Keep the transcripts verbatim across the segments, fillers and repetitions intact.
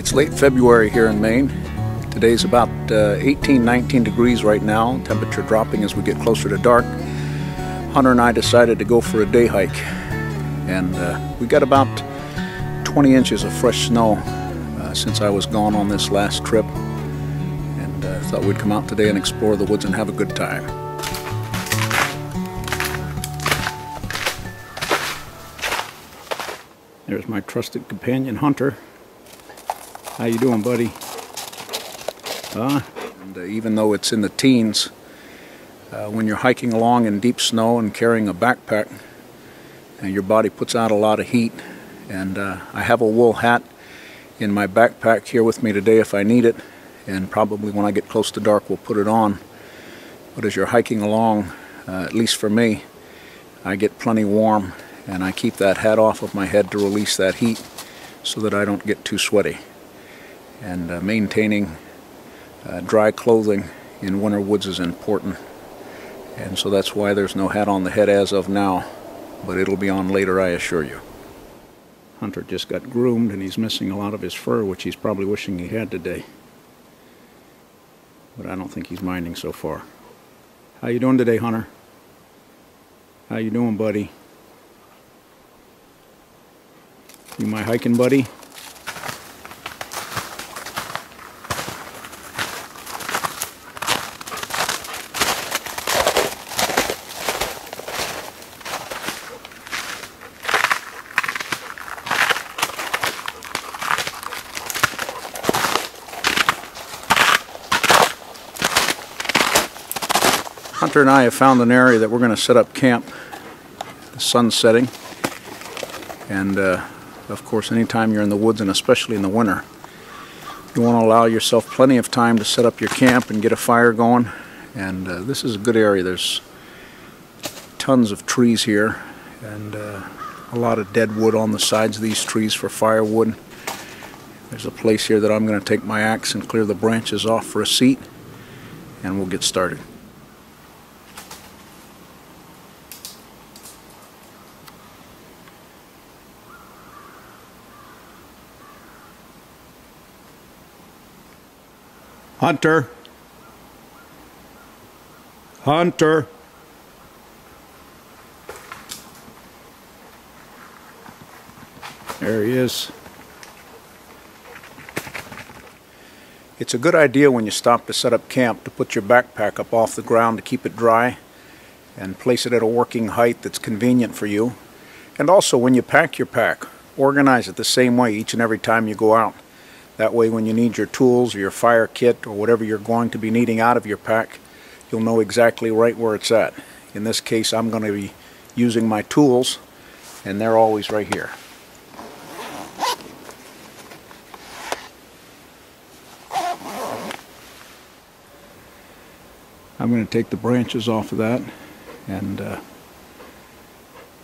It's late February here in Maine. Today's about uh, eighteen, nineteen degrees right now. Temperature dropping as we get closer to dark. Hunter and I decided to go for a day hike. And uh, we got about twenty inches of fresh snow uh, since I was gone on this last trip. And uh, thought we'd come out today and explore the woods and have a good time. There's my trusted companion, Hunter. How you doing, buddy? Uh, and, uh, even though it's in the teens, uh, when you're hiking along in deep snow and carrying a backpack, and your body puts out a lot of heat. And uh, I have a wool hat in my backpack here with me today if I need it, and probably when I get close to dark we'll put it on. But as you're hiking along, uh, at least for me, I get plenty warm, and I keep that hat off of my head to release that heat so that I don't get too sweaty. And uh, maintaining uh, dry clothing in winter woods is important, and so that's why there's no hat on the head as of now, but it'll be on later, I assure you. Hunter just got groomed and he's missing a lot of his fur, which he's probably wishing he had today, but I don't think he's minding so far. How you doing today, Hunter? How you doing, buddy? You my hiking buddy? Hunter and I have found an area that we're going to set up camp. The sun's setting, and uh, of course anytime you're in the woods, and especially in the winter, you want to allow yourself plenty of time to set up your camp and get a fire going. And uh, this is a good area. There's tons of trees here, and uh, a lot of dead wood on the sides of these trees for firewood. There's a place here that I'm going to take my axe and clear the branches off for a seat, and we'll get started. Hunter. Hunter. There he is. It's a good idea when you stop to set up camp to put your backpack up off the ground to keep it dry and place it at a working height that's convenient for you. And also when you pack your pack, organize it the same way each and every time you go out. That way when you need your tools or your fire kit or whatever you're going to be needing out of your pack, you'll know exactly right where it's at. In this case, I'm going to be using my tools, and they're always right here. I'm going to take the branches off of that, and uh,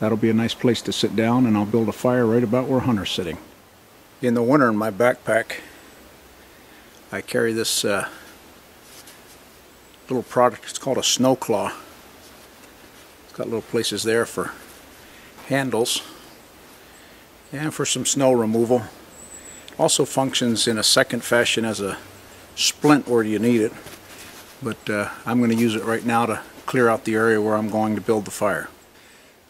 that'll be a nice place to sit down, and I'll build a fire right about where Hunter's sitting. In the winter, in my backpack, I carry this uh, little product. It's called a snow claw. It's got little places there for handles and for some snow removal. It also functions in a second fashion as a splint where you need it, but uh, I'm going to use it right now to clear out the area where I'm going to build the fire.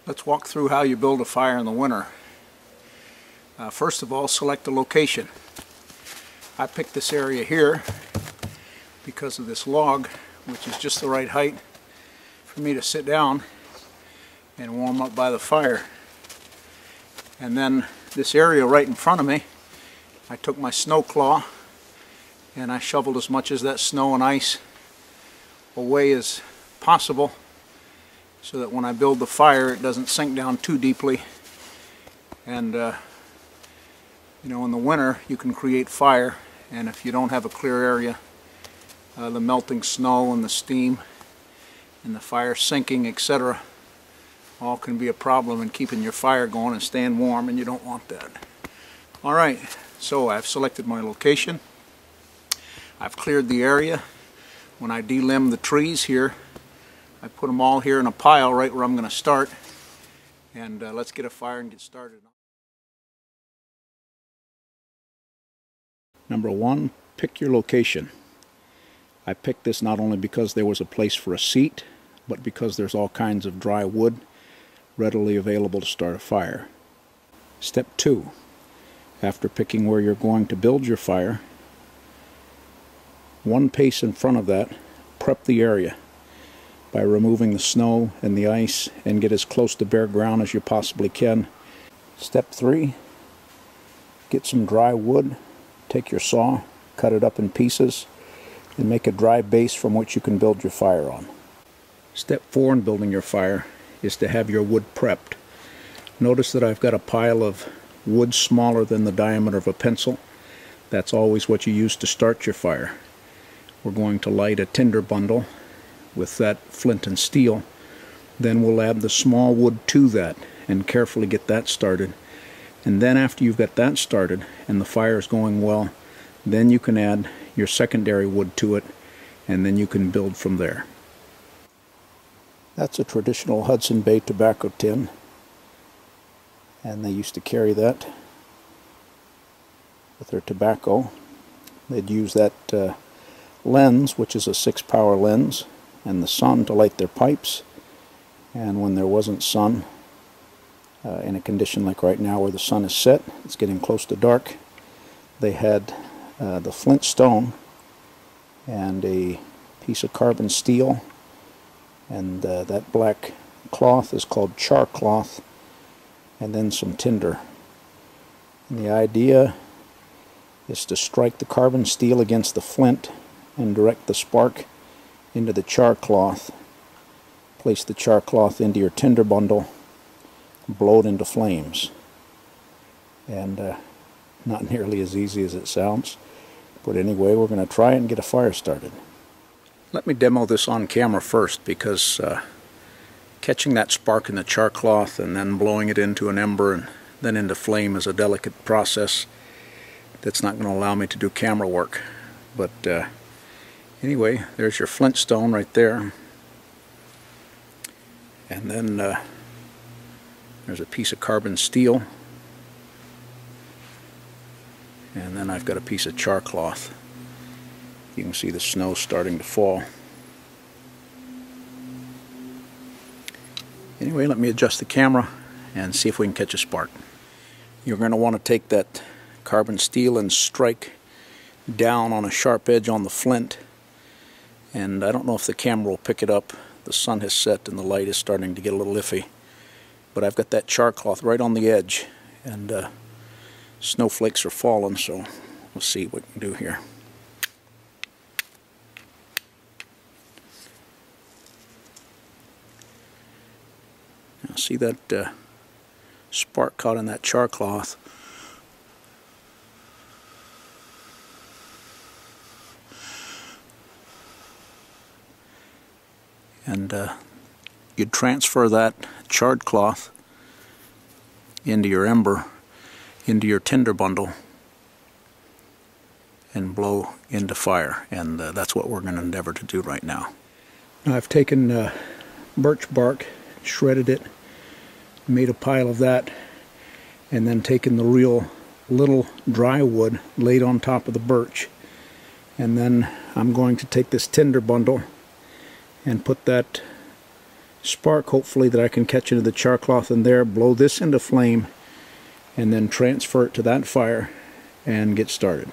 Let's walk through how you build a fire in the winter. Uh, first of all, select the location. I picked this area here because of this log, which is just the right height for me to sit down and warm up by the fire. And then this area right in front of me, I took my snow claw and I shoveled as much as that snow and ice away as possible so that when I build the fire it doesn't sink down too deeply. And uh, you know, in the winter you can create fire, and if you don't have a clear area, uh, the melting snow and the steam and the fire sinking, et cetera, all can be a problem in keeping your fire going and staying warm, and you don't want that. Alright, so I've selected my location. I've cleared the area. When I delimb the trees here, I put them all here in a pile right where I'm going to start, and uh, let's get a fire and get started. Number one, pick your location. I picked this not only because there was a place for a seat, but because there's all kinds of dry wood readily available to start a fire. Step two, after picking where you're going to build your fire, one pace in front of that, prep the area by removing the snow and the ice and get as close to bare ground as you possibly can. Step three, get some dry wood, take your saw, cut it up in pieces, and make a dry base from which you can build your fire on. Step four in building your fire is to have your wood prepped. Notice that I've got a pile of wood smaller than the diameter of a pencil. That's always what you use to start your fire. We're going to light a tinder bundle with that flint and steel. Then we'll add the small wood to that and carefully get that started. And then after you've got that started and the fire is going well, then you can add your secondary wood to it, and then you can build from there. That's a traditional Hudson Bay tobacco tin, and they used to carry that with their tobacco. They'd use that uh, lens, which is a six power lens, and the sun to light their pipes. And when there wasn't sun, uh, in a condition like right now where the sun is set, it's getting close to dark, they had uh, the flint stone and a piece of carbon steel, and uh, that black cloth is called char cloth, and then some tinder. And the idea is to strike the carbon steel against the flint and direct the spark into the char cloth. Place the char cloth into your tinder bundle, blow it into flames. And uh, not nearly as easy as it sounds, but anyway, we're going to try and get a fire started. Let me demo this on camera first, because uh, catching that spark in the char cloth and then blowing it into an ember and then into flame is a delicate process that's not going to allow me to do camera work. But uh, anyway, there's your flint stone right there, and then uh, there's a piece of carbon steel, and then I've got a piece of char cloth. You can see the snow starting to fall. Anyway, let me adjust the camera and see if we can catch a spark. You're going to want to take that carbon steel and strike down on a sharp edge on the flint. And I don't know if the camera will pick it up. The sun has set and the light is starting to get a little iffy. But I've got that char cloth right on the edge, and uh, snowflakes are falling, so we'll see what we can do here. See that uh, spark caught in that char cloth. And uh, you'd transfer that charred cloth into your ember, into your tinder bundle, and blow into fire. And uh, that's what we're going to endeavor to do right now. Now, I've taken uh, birch bark, shredded it, made a pile of that, and then taken the real little dry wood laid on top of the birch. And then I'm going to take this tinder bundle and put that spark, hopefully, that I can catch into the char cloth in there, blow this into flame, and then transfer it to that fire and get started.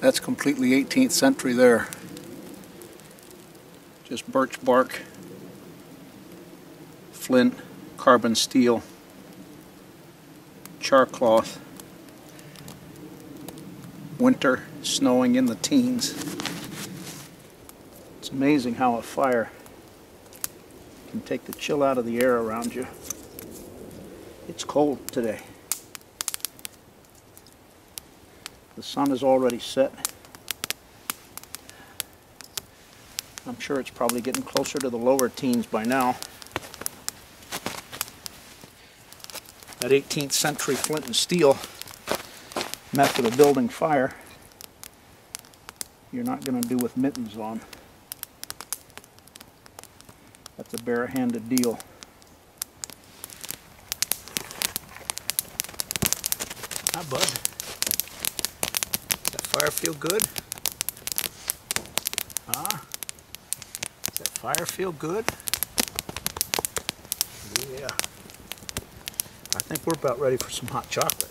That's completely eighteenth century there. Just birch bark, flint, carbon steel, char cloth. Winter, snowing in the teens. It's amazing how a fire can take the chill out of the air around you. It's cold today. The sun is already set. I'm sure it's probably getting closer to the lower teens by now. That eighteenth century flint and steel method of building fire, you're not going to do with mittens on. That's a bare-handed deal. Hi, bud. Does that fire feel good? Huh? Does that fire feel good? Yeah. I think we're about ready for some hot chocolate.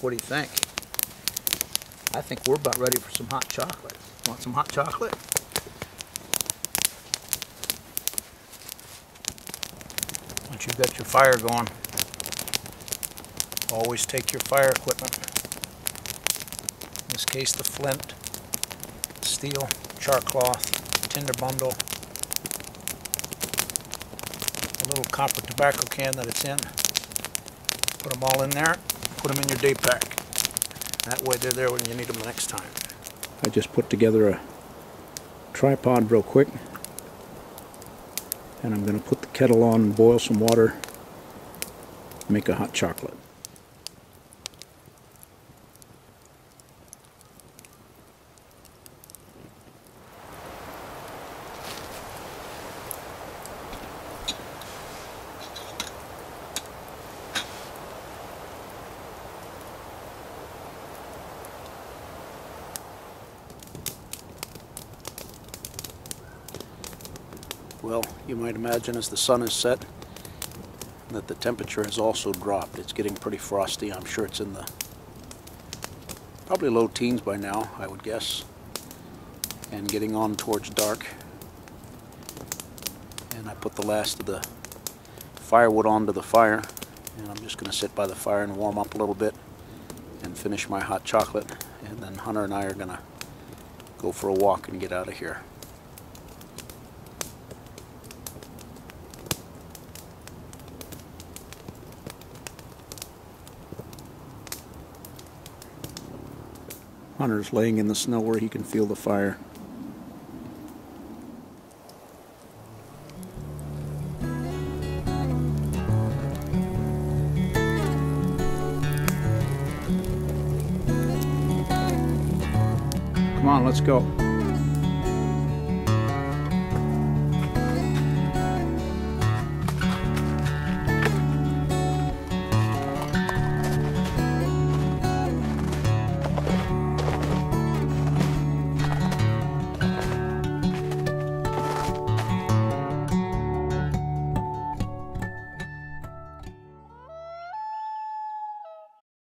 What do you think? I think we're about ready for some hot chocolate. Want some hot chocolate? Once you've got your fire going, always take your fire equipment. In this case, the flint, steel, char cloth, tinder bundle, a little copper tobacco can that it's in. Put them all in there. Put them in your day pack. That way they're there when you need them the next time. I just put together a tripod real quick, and I'm going to put the kettle on, boil some water, make a hot chocolate. Well, you might imagine as the sun is set that the temperature has also dropped. It's getting pretty frosty. I'm sure it's in the probably low teens by now, I would guess, and getting on towards dark. And I put the last of the firewood onto the fire, and I'm just going to sit by the fire and warm up a little bit and finish my hot chocolate, and then Hunter and I are going to go for a walk and get out of here. Hunter's laying in the snow where he can feel the fire. Come on, let's go.